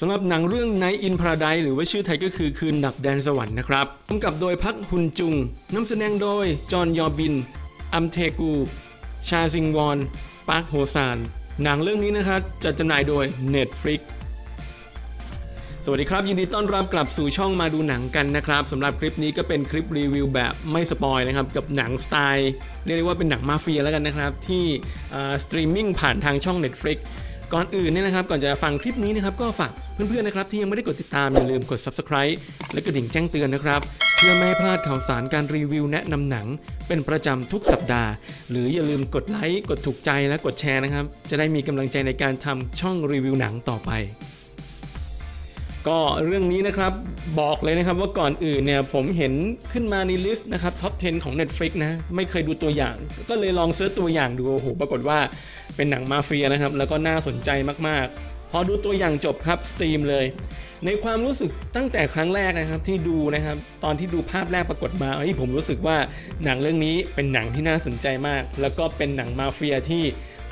สำหรับหนังเรื่อง Night in Paradise หรือว่าชื่อไทยก็คือคืนดับแดนสวรรค์นะครับกำกับโดยพักฮุนจุงนำแสดงโดยจอห์นยอบินอัมเทกูชาซิงวอนปาร์คโฮซานหนังเรื่องนี้นะครับจัดจำหน่ายโดย Netflix สวัสดีครับยินดีต้อนรับกลับสู่ช่องมาดูหนังกันนะครับสำหรับคลิปนี้ก็เป็นคลิปรีวิวแบบไม่สปอยนะครับกับหนังสไตล์เรียกได้ว่าเป็นหนังมาเฟียแล้วกันนะครับที่สตรีมมิ่งผ่านทางช่อง Netflixก่อนอื่นเนี่ยนะครับก่อนจะฟังคลิปนี้นะครับก็ฝากเพื่อนๆนะครับที่ยังไม่ได้กดติดตามอย่าลืมกด Subscribe และกระดิ่งแจ้งเตือนนะครับเพื่อไม่ให้พลาดข่าวสารการรีวิวแนะนำหนังเป็นประจำทุกสัปดาห์หรืออย่าลืมกดไลค์กดถูกใจและกดแชร์นะครับจะได้มีกำลังใจในการทำช่องรีวิวหนังต่อไปก็เรื่องนี้นะครับบอกเลยนะครับว่าก่อนอื่นเนี่ยผมเห็นขึ้นมาในลิสต์นะครับท็อป 10 ของ Netflix นะไม่เคยดูตัวอย่างก็เลยลองเซิร์ชตัวอย่างดูโอ้โหปรากฏว่าเป็นหนังมาเฟียนะครับแล้วก็น่าสนใจมากๆพอดูตัวอย่างจบครับสตรีมเลยในความรู้สึกตั้งแต่ครั้งแรกนะครับที่ดูนะครับตอนที่ดูภาพแรกปรากฏมาเฮ้ยผมรู้สึกว่าหนังเรื่องนี้เป็นหนังที่น่าสนใจมากแล้วก็เป็นหนังมาเฟียที่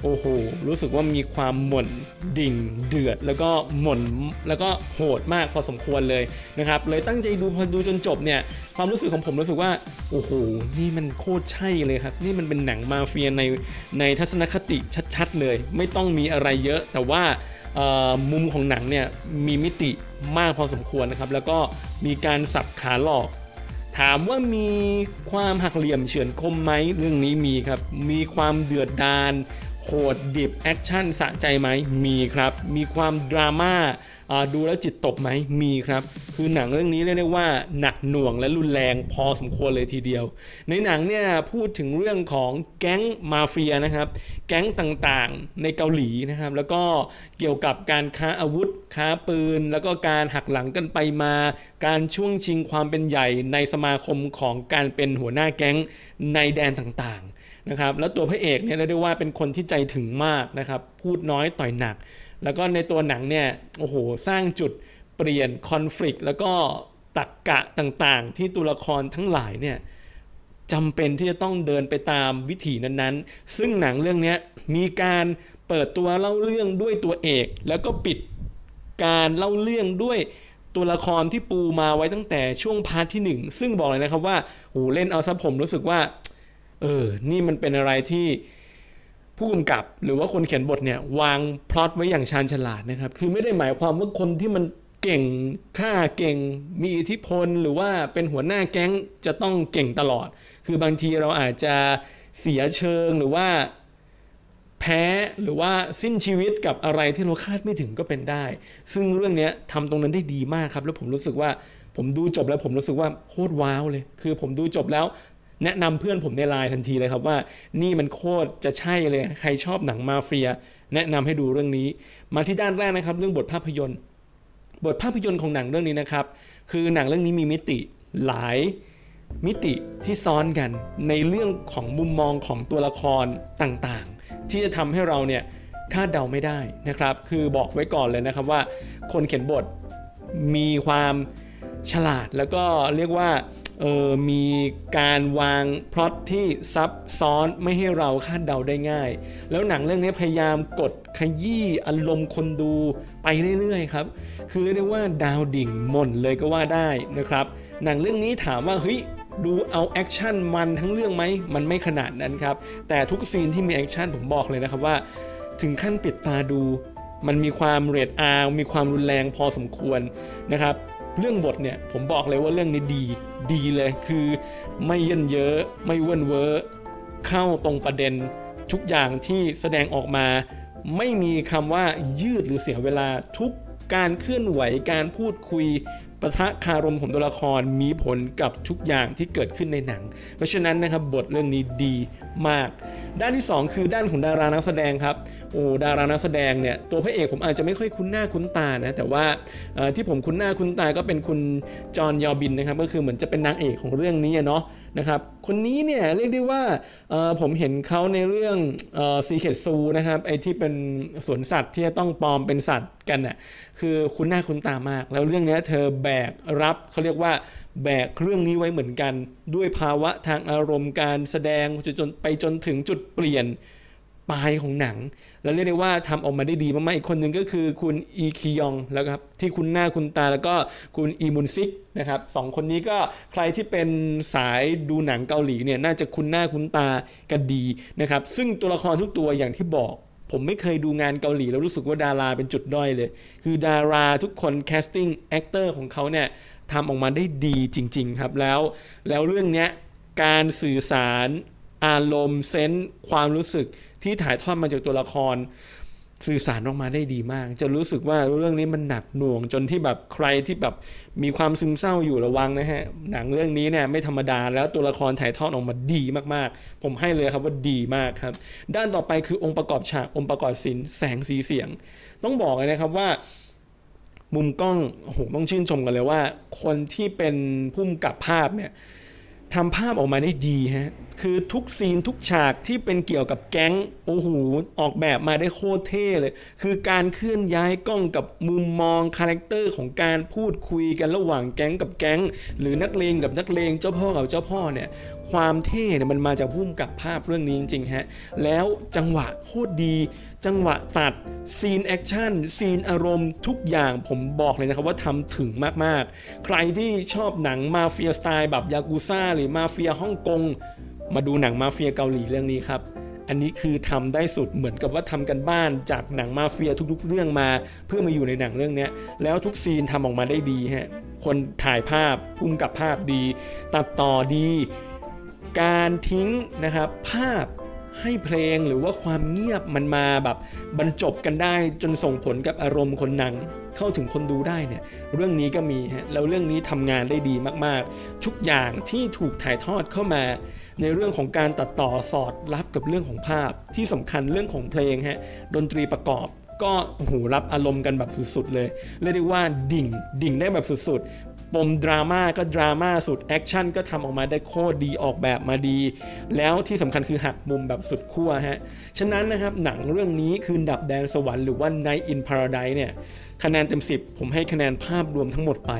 โอ้โหรู้สึกว่ามีความหม่นดิ่งเดือดแล้วก็หม่นแล้วก็โหดมากพอสมควรเลยนะครับเลยตั้งใจดูพอดูจนจบเนี่ยความรู้สึกของผมรู้สึกว่าโอ้โหนี่มันโคตรใช่เลยครับนี่มันเป็นหนังมาเฟียในทัศนคติชัดๆเลยไม่ต้องมีอะไรเยอะแต่ว่ามุมของหนังเนี่ยมีมิติมากพอสมควรนะครับแล้วก็มีการสับขาหลอกถามว่ามีความหักเหลี่ยมเฉือนคมไหมเรื่องนี้มีครับมีความเดือดดาลโหดดิบแอคชั่นสะใจไหมมีครับมีความดราม่าดูแล้วจิตตกไหมมีครับคือหนังเรื่องนี้เรียกได้ว่าหนักหน่วงและรุนแรงพอสมควรเลยทีเดียวในหนังเนี่ยพูดถึงเรื่องของแก๊งมาเฟียนะครับแก๊งต่างๆในเกาหลีนะครับแล้วก็เกี่ยวกับการค้าอาวุธค้าปืนแล้วก็การหักหลังกันไปมาการช่วงชิงความเป็นใหญ่ในสมาคมของการเป็นหัวหน้าแก๊งในแดนต่างๆนะครับแล้วตัวพระเอกเนี่ยเรียกได้ว่าเป็นคนที่ใจถึงมากนะครับพูดน้อยต่อยหนักแล้วก็ในตัวหนังเนี่ยโอ้โหสร้างจุดเปลี่ยนคอน FLICT แล้วก็ตรรกะต่างๆที่ตัวละครทั้งหลายเนี่ยจำเป็นที่จะต้องเดินไปตามวิถีนั้นๆซึ่งหนังเรื่องนี้มีการเปิดตัวเล่าเรื่องด้วยตัวเอกแล้วก็ปิดการเล่าเรื่องด้วยตัวละครที่ปูมาไว้ตั้งแต่ช่วงพาร์ทที่1ซึ่งบอกเลยนะครับว่าโหเล่นเอาซะผมรู้สึกว่านี่มันเป็นอะไรที่ผู้กำกับหรือว่าคนเขียนบทเนี่ยวางพล็อตไว้อย่างชาญฉลาดนะครับคือไม่ได้หมายความว่าคนที่มันเก่งฆ่าเก่งมีอิทธิพลหรือว่าเป็นหัวหน้าแก๊งจะต้องเก่งตลอดคือบางทีเราอาจจะเสียเชิงหรือว่าแพ้หรือว่าสิ้นชีวิตกับอะไรที่เราคาดไม่ถึงก็เป็นได้ซึ่งเรื่องนี้ทำตรงนั้นได้ดีมากครับแล้วผมรู้สึกว่าผมดูจบแล้วผมรู้สึกว่าโคตรว้าวเลยคือผมดูจบแล้วแนะนำเพื่อนผมในไลน์ทันทีเลยครับว่านี่มันโคตรจะใช่เลยใครชอบหนังมาเฟียแนะนำให้ดูเรื่องนี้มาที่ด้านแรกนะครับเรื่องบทภาพยนตร์ของหนังเรื่องนี้นะครับคือหนังเรื่องนี้มีมิติหลายมิติที่ซ้อนกันในเรื่องของมุมมองของตัวละครต่างๆที่จะทำให้เราเนี่ยคาดเดาไม่ได้นะครับคือบอกไว้ก่อนเลยนะครับว่าคนเขียนบทมีความฉลาดแล้วก็เรียกว่ามีการวางพล็อตที่ซับซ้อนไม่ให้เราคาดเดาได้ง่ายแล้วหนังเรื่องนี้พยายามกดขยี้อารมณ์คนดูไปเรื่อยๆครับคือเรียกได้ว่าดาวดิ่งหม่นเลยก็ว่าได้นะครับหนังเรื่องนี้ถามว่าเฮ้ยดูเอาแอคชั่นมันทั้งเรื่องไหมมันไม่ขนาดนั้นครับแต่ทุกซีนที่มีแอคชั่นผมบอกเลยนะครับว่าถึงขั้นปิดตาดูมันมีความเรท R มีความรุนแรงพอสมควรนะครับเรื่องบทเนี่ยผมบอกเลยว่าเรื่องนี้ดีเลยคือไม่เยินเยอะไม่เว่นเว้อเข้าตรงประเด็นทุกอย่างที่แสดงออกมาไม่มีคำว่ายืดหรือเสียเวลาทุกการเคลื่อนไหวการพูดคุยปะทะคารมของตัวละครมีผลกับทุกอย่างที่เกิดขึ้นในหนังเพราะฉะนั้นนะครับบทเรื่องนี้ดีมากด้านที่2คือด้านของดารานักแสดงครับดารานักแสดงเนี่ยตัวพระเอกผมอาจจะไม่ค่อยคุ้นหน้าคุ้นตานะแต่ว่าที่ผมคุ้นหน้าคุ้นตาก็เป็นคุณจอห์นยอบินนะครับก็คือเหมือนจะเป็นนางเอกของเรื่องนี้เนาะนะครับคนนี้เนี่ยเรียกได้ว่าผมเห็นเขาในเรื่องSecret Zooนะครับไอที่เป็นสวนสัตว์ที่จะต้องปลอมเป็นสัตว์กันน่ะคือคุ้นหน้าคุ้นตามากแล้วเรื่องนี้เธอแบกรับเขาเรียกว่าแบกเรื่องนี้ไว้เหมือนกันด้วยภาวะทางอารมณ์การแสดงจนไปจนถึงจุดเปลี่ยน ปลายของหนังแล้วเรียกได้ว่าทำออกมาได้ดีมากๆอีกคนหนึ่งก็คือคุณอีคิยองแล้วครับที่คุณหน้าคุณตาแล้วก็คุณอีมุนซิกนะครับสองคนนี้ก็ใครที่เป็นสายดูหนังเกาหลีเนี่ยน่าจะคุณหน้าคุณตากันดีนะครับซึ่งตัวละครทุกตัวอย่างที่บอกผมไม่เคยดูงานเกาหลีแล้วรู้สึกว่าดาราเป็นจุดด้อยเลยคือดาราทุกคนแคสติ้งแอคเตอร์ของเขาเนี่ยทำออกมาได้ดีจริงๆครับแล้วเรื่องนี้การสื่อสารอารมณ์เซนส์ความรู้สึกที่ถ่ายทอดมาจากตัวละครสื่อสารออกมาได้ดีมากจะรู้สึกว่าเรื่องนี้มันหนักหน่วงจนที่แบบใครที่แบบมีความซึมเศร้าอยู่ระวังนะฮะหนังเรื่องนี้เนี่ยไม่ธรรมดาแล้วตัวละครถ่ายทอดออกมาดีมากๆผมให้เลยครับว่าดีมากครับด้านต่อไปคือองค์ประกอบฉากองค์ประกอบศิลป์แสงสีเสียงต้องบอกเลยนะครับว่ามุมกล้องโอ้โหต้องชื่นชมกันเลยว่าคนที่เป็นผู้กำกับภาพเนี่ยทำภาพออกมาได้ดีฮะคือทุกซีนทุกฉากที่เป็นเกี่ยวกับแก๊งโอ้โหออกแบบมาได้โคตรเท่เลยคือการเคลื่อนย้ายกล้องกับมุมมองคาแรคเตอร์ของการพูดคุยกันระหว่างแก๊งกับแก๊งหรือนักเลงกับนักเลงเจ้าพ่อกับเจ้าพ่อเนี่ยความเท่เนี่ยมันมาจากพุ่มกับภาพเรื่องนี้จริงๆฮะแล้วจังหวะโคตรดีจังหวะตัดซีนแอคชั่นซีนอารมณ์ทุกอย่างผมบอกเลยนะครับว่าทำถึงมากๆใครที่ชอบหนังมาเฟียสไตล์แบบยากูซ่าหรือมาเฟียฮ่องกงมาดูหนังมาเฟียเกาหลีเรื่องนี้ครับอันนี้คือทำได้สุดเหมือนกับว่าทำกันบ้านจากหนังมาเฟียทุกๆเรื่องมาเพื่อมาอยู่ในหนังเรื่องนี้แล้วทุกซีนทำออกมาได้ดีฮะคนถ่ายภาพพุ่มกับภาพดีตัดต่อดีการทิ้งนะครับภาพให้เพลงหรือว่าความเงียบมันมาแบบบรรจบกันได้จนส่งผลกับอารมณ์คนหนังเข้าถึงคนดูได้เนี่ยเรื่องนี้ก็มีฮะแล้วเรื่องนี้ทำงานได้ดีมากๆทุกอย่างที่ถูกถ่ายทอดเข้ามาในเรื่องของการตัดต่อสอดรับกับเรื่องของภาพที่สำคัญเรื่องของเพลงฮะดนตรีประกอบก็หูรับอารมณ์กันแบบสุดๆเลยเรียกได้ว่าดิ่งได้แบบสุดๆปมดราม่าก็ดราม่าสุดแอคชั่นก็ทำออกมาได้โคตรดีออกแบบมาดีแล้วที่สำคัญคือหักมุมแบบสุดขั้วฮะฉะนั้นนะครับหนังเรื่องนี้คืนดับแดนสวรรค์หรือว่า Night in Paradise เนี่ยคะแนนเต็ม10ผมให้คะแนนภาพรวมทั้งหมดไป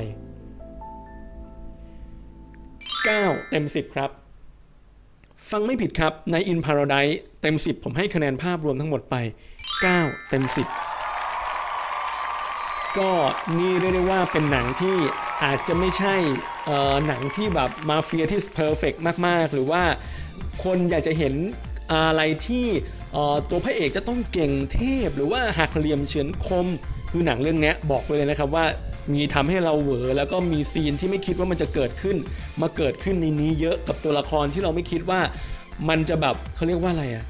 9เต็ม10ครับฟังไม่ผิดครับ Night in Paradise เต็ม10ผมให้คะแนนภาพรวมทั้งหมดไป9เต็ม10ก็นี่เรียกได้ว่าเป็นหนังที่อาจจะไม่ใช่หนังที่แบบมาเฟียที่เพอร์เฟกต์มากๆหรือว่าคนอยากจะเห็นอะไรที่ตัวพระเอกจะต้องเก่งเทพหรือว่าหักเหลี่ยมเฉือนคมคือหนังเรื่องนี้บอกไปเลยนะครับว่ามีทำให้เราเหวอแล้วก็มีซีนที่ไม่คิดว่ามันจะเกิดขึ้นมาเกิดขึ้นในนี้เยอะกับตัวละครที่เราไม่คิดว่ามันจะแบบเขาเรียกว่าอะไรอะ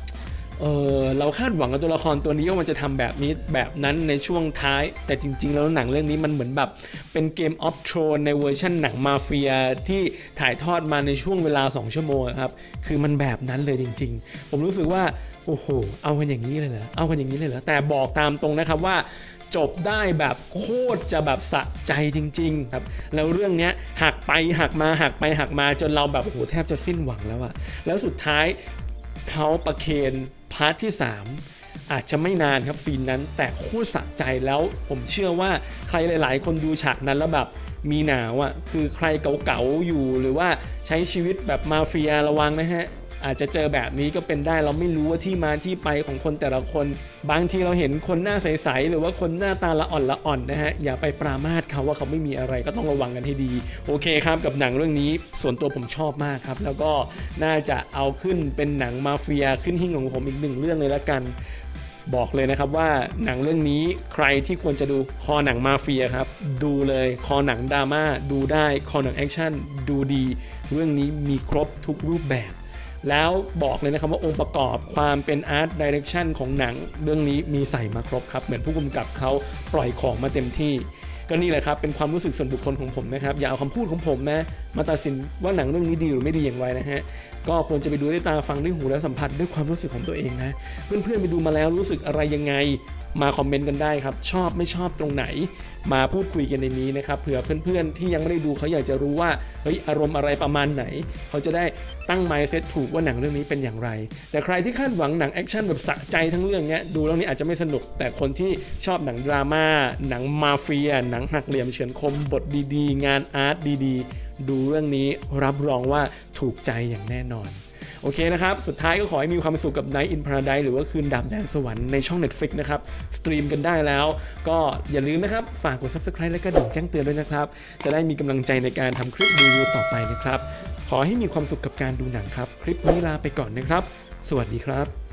เราคาดหวังกับตัวละครตัวนี้ว่ามันจะทำแบบนี้แบบนั้นในช่วงท้ายแต่จริงๆแล้วหนังเรื่องนี้มันเหมือนแบบเป็นเกมออฟโทรนในเวอร์ชั่นหนังมาเฟียที่ถ่ายทอดมาในช่วงเวลา2ชั่วโมงครับคือมันแบบนั้นเลยจริงๆผมรู้สึกว่าโอ้โหเอากันอย่างนี้เลยเหรอเอากันอย่างนี้เลยเหรอแต่บอกตามตรงนะครับว่าจบได้แบบโคตรจะแบบสะใจจริงๆครับแล้วเรื่องนี้หักไปหักมาหักไปหักมาจนเราแบบโอ้โหแทบจะสิ้นหวังแล้วอะแล้วสุดท้ายเขาประเคนพาร์ทที่3อาจจะไม่นานครับซีนนั้นแต่โคตรสะใจแล้วผมเชื่อว่าใครหลายๆคนดูฉากนั้นแล้วแบบมีหนาวอ่ะคือใครเก่าๆอยู่หรือว่าใช้ชีวิตแบบมาเฟียระวังนะฮะอาจจะเจอแบบนี้ก็เป็นได้เราไม่รู้ว่าที่มาที่ไปของคนแต่ละคนบางทีเราเห็นคนหน้าใสๆหรือว่าคนหน้าตาละอ่อนละอ่อนนะฮะอย่าไปปรามาสเขาว่าเขาไม่มีอะไรก็ต้องระวังกันให้ดีโอเคครับกับหนังเรื่องนี้ส่วนตัวผมชอบมากครับแล้วก็น่าจะเอาขึ้นเป็นหนังมาเฟียขึ้นหิ้งของผมอีกหนึ่งเรื่องเลยละกันบอกเลยนะครับว่าหนังเรื่องนี้ใครที่ควรจะดูคอหนังมาเฟียครับดูเลยคอหนังดราม่าดูได้คอหนังแอคชั่นดูดีเรื่องนี้มีครบทุกรูปแบบแล้วบอกเลยนะครับว่าองค์ประกอบความเป็นอาร์ตไดเรคชั่นของหนังเรื่องนี้มีใส่มาครบครับเหมือนผู้กำกับเขาปล่อยของมาเต็มที่ก็นี่แหละครับเป็นความรู้สึกส่วนบุคคลของผมนะครับอย่าเอาคำพูดของผมนะมาตัดสินว่าหนังเรื่องนี้ดีหรือไม่ดีอย่างไรนะฮะก็ควรจะไปดูด้วยตาฟังด้วยหูและสัมผัสด้วยความรู้สึกของตัวเองนะเพื่อนๆไปดูมาแล้วรู้สึกอะไรยังไงมาคอมเมนต์กันได้ครับชอบไม่ชอบตรงไหนมาพูดคุยกันในนี้นะครับเผื่อเพื่อนๆที่ยังไม่ได้ดูเขาอยากจะรู้ว่าเฮ้ยอารมณ์อะไรประมาณไหนเขาจะได้ตั้ง mindset ถูกว่าหนังเรื่องนี้เป็นอย่างไรแต่ใครที่คาดหวังหนังแอคชั่นแบบสะใจทั้งเรื่องเนี้ยดูเรื่องนี้อาจจะไม่สนุกแต่คนที่ชอบหนังดราม่าหนังมาเฟียหนังหักเหลี่ยมเฉือนคมบทดีๆงานอาร์ตดีๆดูเรื่องนี้รับรองว่าถูกใจอย่างแน่นอนโ โอเคนะครับสุดท้ายก็ขอให้มีความสุขกับ Night in Paradise หรือว่าคืนดาบแดนสวรรค์ในช่อง Netflix นะครับสตรีมกันได้แล้วก็อย่าลืมนะครับฝากกด Subscribe และกระดิ่งแจ้งเตือนด้วยนะครับจะได้มีกำลังใจในการทำคลิปรีวิวต่อไปนะครับขอให้มีความสุขกับการดูหนังครับคลิปนี้ลาไปก่อนนะครับสวัสดีครับ